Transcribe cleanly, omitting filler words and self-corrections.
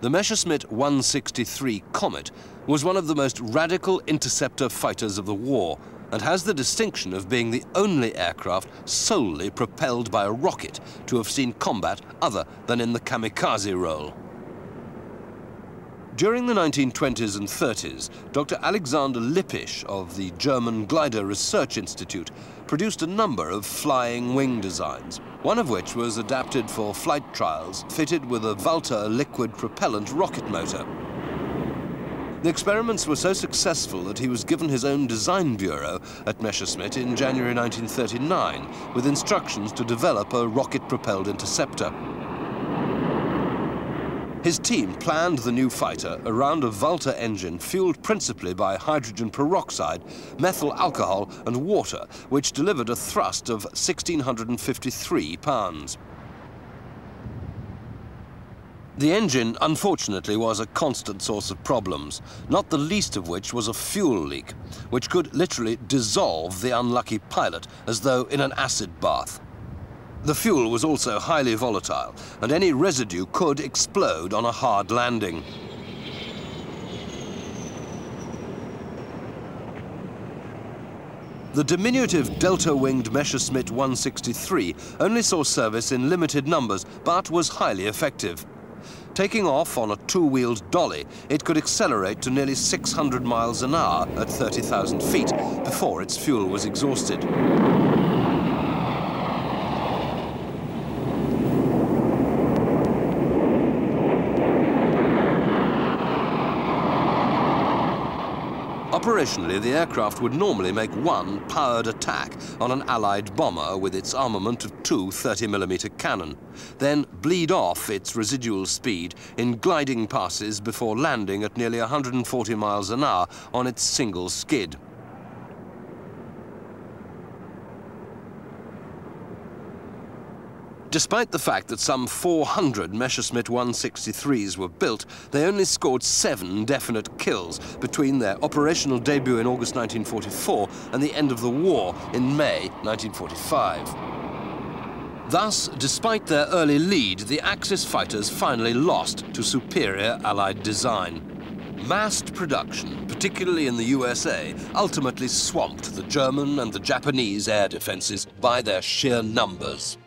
The Messerschmitt 163 Komet was one of the most radical interceptor fighters of the war and has the distinction of being the only aircraft solely propelled by a rocket to have seen combat other than in the kamikaze role. During the 1920s and 30s, Dr. Alexander Lippisch of the German Glider Research Institute produced a number of flying wing designs, one of which was adapted for flight trials fitted with a Walter liquid propellant rocket motor. The experiments were so successful that he was given his own design bureau at Messerschmitt in January 1939 with instructions to develop a rocket-propelled interceptor. His team planned the new fighter around a Walter engine fueled principally by hydrogen peroxide, methyl alcohol and water, which delivered a thrust of 1,653 pounds. The engine, unfortunately, was a constant source of problems, not the least of which was a fuel leak, which could literally dissolve the unlucky pilot as though in an acid bath. The fuel was also highly volatile, and any residue could explode on a hard landing. The diminutive delta-winged Messerschmitt 163 only saw service in limited numbers, but was highly effective. Taking off on a two-wheeled dolly, it could accelerate to nearly 600 miles an hour at 30,000 feet before its fuel was exhausted. Operationally, the aircraft would normally make one powered attack on an Allied bomber with its armament of two 30mm cannon, then bleed off its residual speed in gliding passes before landing at nearly 140 miles an hour on its single skid. Despite the fact that some 400 Messerschmitt 163s were built, they only scored 7 definite kills between their operational debut in August 1944 and the end of the war in May 1945. Thus, despite their early lead, the Axis fighters finally lost to superior Allied design. Massed production, particularly in the USA, ultimately swamped the German and the Japanese air defenses by their sheer numbers.